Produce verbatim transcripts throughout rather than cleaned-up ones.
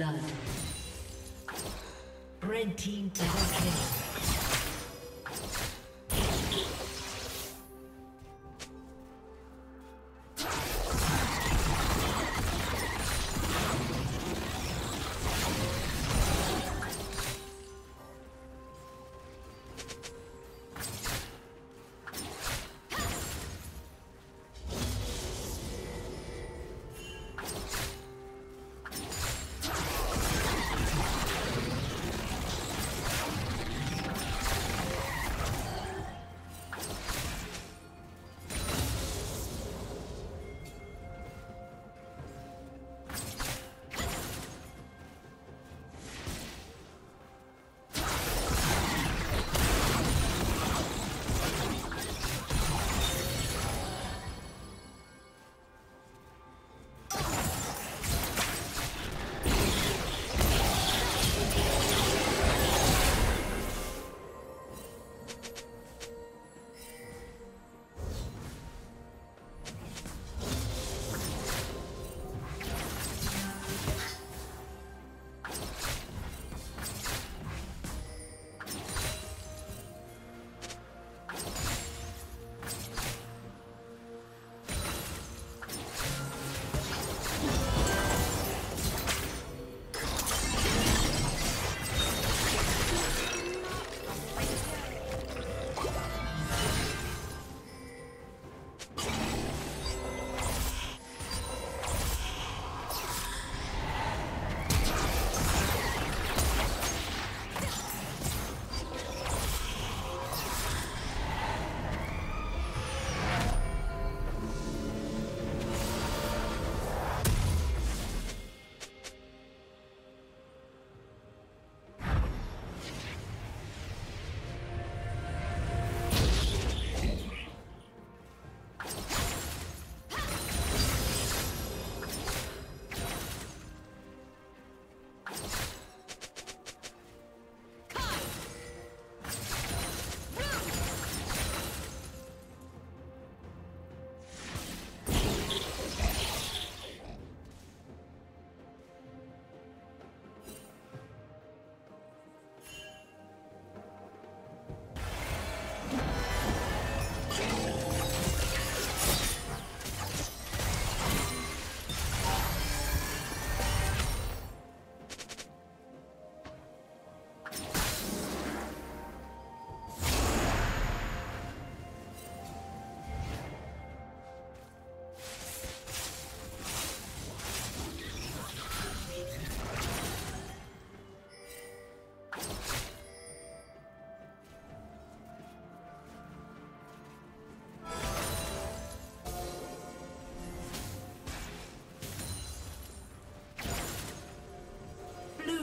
Blood. Red team double kill.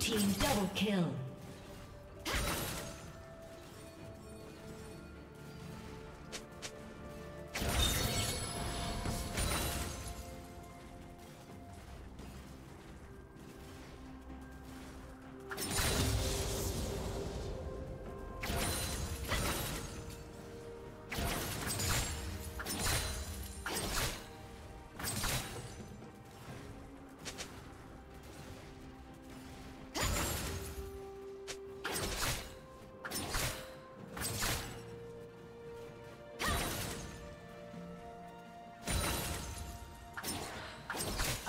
Team double kill.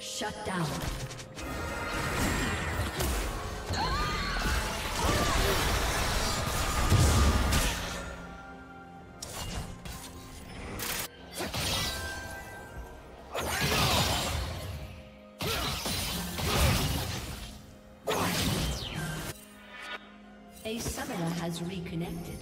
Shut down. A summoner has reconnected.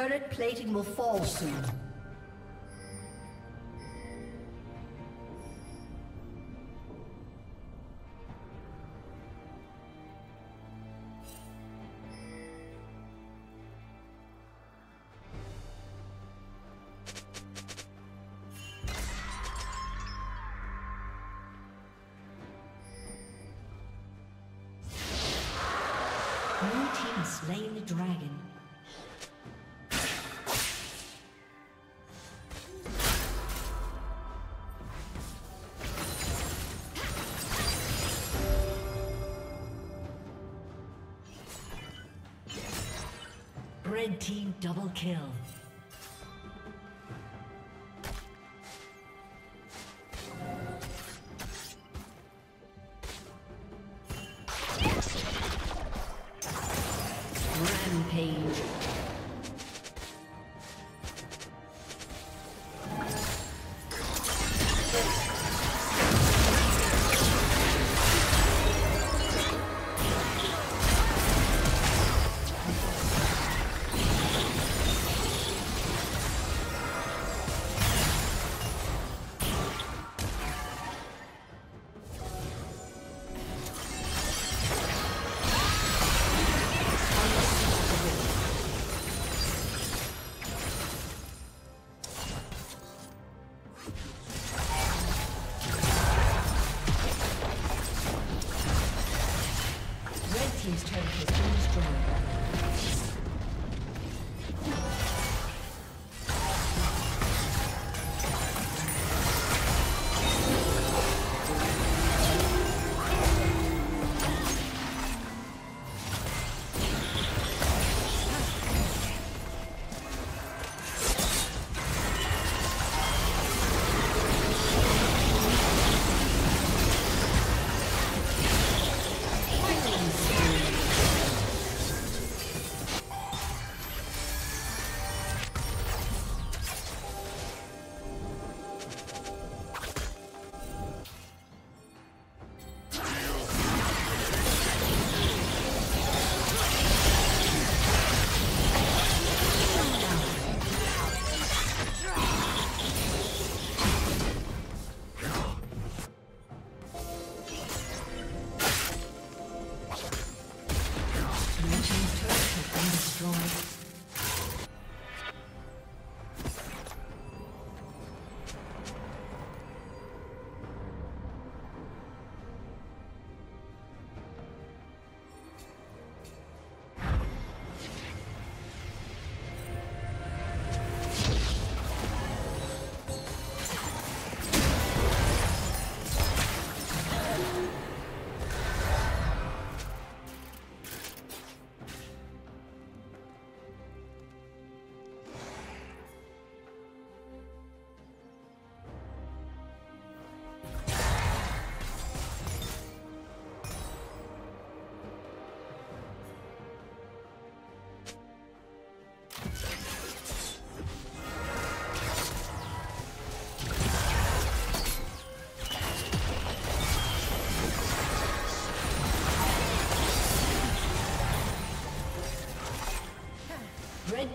Turret plating will fall soon. Slain the dragon. Red team double kill. Red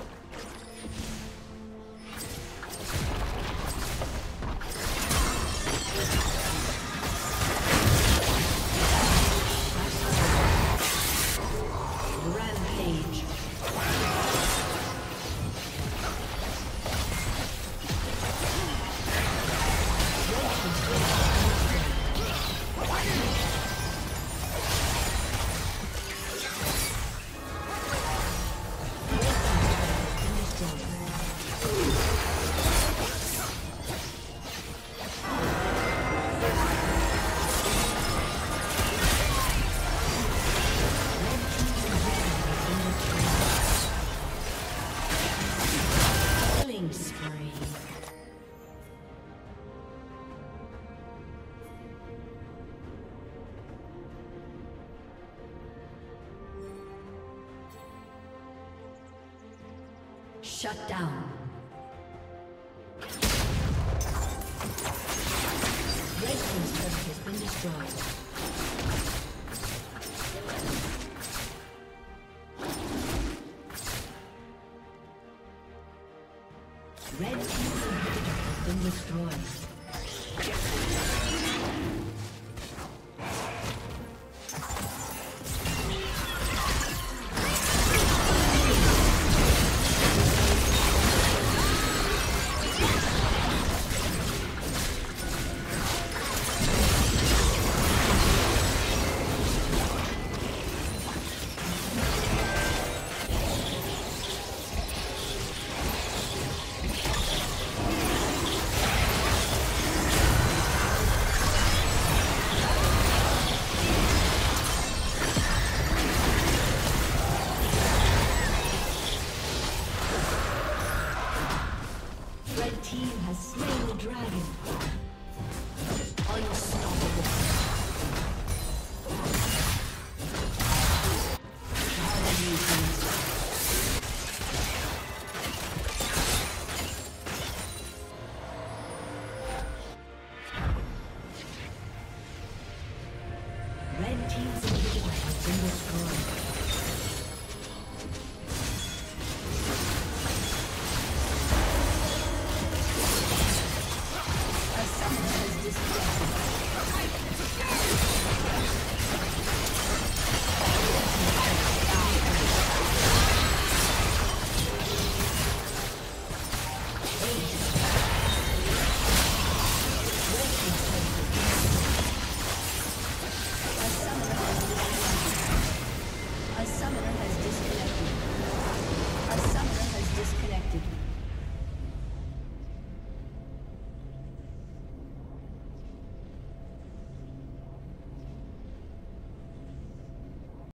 Shut down. Red team's turret has been destroyed. Teams in the middle have been destroyed.